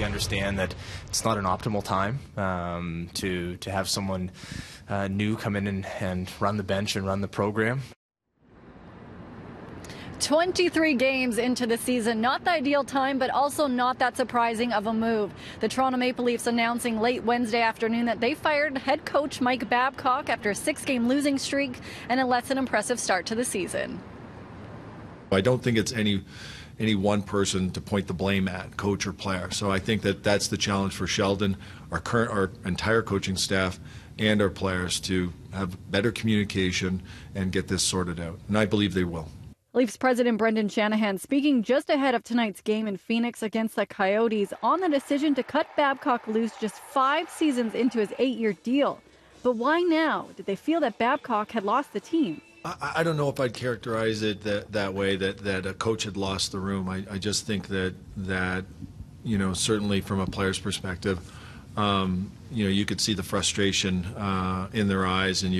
we understand that it's not an optimal time to have someone new come in and run the bench and run the program. 23 games into the season, not the ideal time, but also not that surprising of a move. The Toronto Maple Leafs announcing late Wednesday afternoon that they fired head coach Mike Babcock after a 6-game losing streak and a less than impressive start to the season. I don't think it's any one person to point the blame at, coach or player. So I think that that's the challenge for Sheldon, our entire coaching staff, and our players to have better communication and get this sorted out. And I believe they will. Leafs president Brendan Shanahan speaking just ahead of tonight's game in Phoenix against the Coyotes on the decision to cut Babcock loose just 5 seasons into his 8-year deal. But why now? Did they feel that Babcock had lost the team? I don't know if I'd characterize it that way, that a coach had lost the room. I just think that you know, certainly from a player's perspective, you know, you could see the frustration in their eyes, and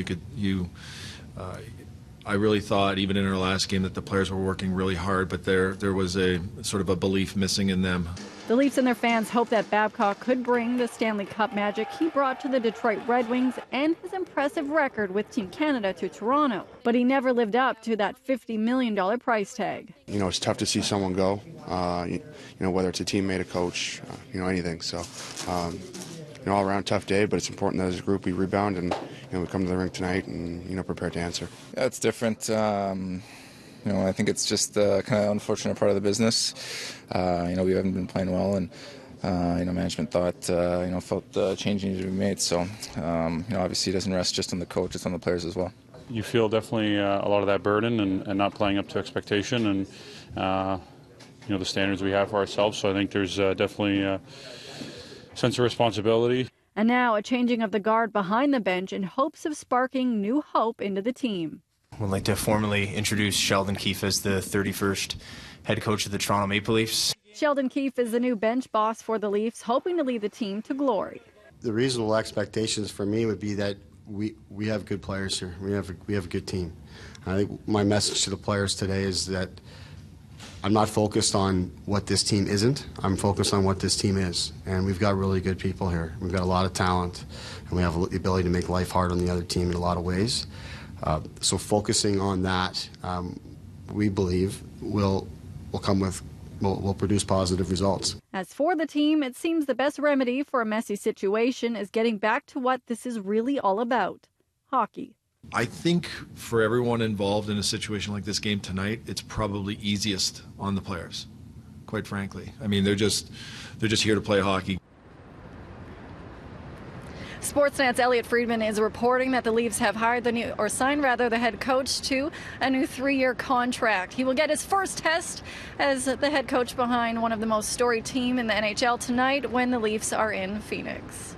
I really thought, even in our last game, that the players were working really hard, but there was a sort of a belief missing in them. The Leafs and their fans hope that Babcock could bring the Stanley Cup magic he brought to the Detroit Red Wings and his impressive record with Team Canada to Toronto. But he never lived up to that $50 million price tag. You know, it's tough to see someone go, you know, whether it's a teammate, a coach, you know, anything. So, you know, all around tough day, but it's important that as a group we rebound and, you know, we come to the rink tonight and, you know, prepare to answer. Yeah, it's different. You know, I think it's just the kind of unfortunate part of the business. You know, we haven't been playing well, and, you know, management thought, you know, felt the change needed to be made. So, you know, obviously it doesn't rest just on the coach, it's on the players as well. You feel definitely a lot of that burden and not playing up to expectation and, you know, the standards we have for ourselves. So I think there's definitely... sense of responsibility. And now a changing of the guard behind the bench in hopes of sparking new hope into the team. We'd like to formally introduce Sheldon Keefe as the 31st head coach of the Toronto Maple Leafs. Sheldon Keefe is the new bench boss for the Leafs, hoping to lead the team to glory. The reasonable expectations for me would be that we have good players here. We have a good team. I think my message to the players today is that I'm not focused on what this team isn't. I'm focused on what this team is. And we've got really good people here. We've got a lot of talent, and we have the ability to make life hard on the other team in a lot of ways. So focusing on that, we believe, will produce positive results. As for the team, it seems the best remedy for a messy situation is getting back to what this is really all about, hockey. I think for everyone involved in a situation like this game tonight, it's probably easiest on the players, quite frankly. I mean, they're just here to play hockey. Sportsnet's Elliott Friedman is reporting that the Leafs have hired the new, or signed rather, the head coach to a new 3-year contract. He will get his first test as the head coach behind one of the most storied teams in the NHL tonight when the Leafs are in Phoenix.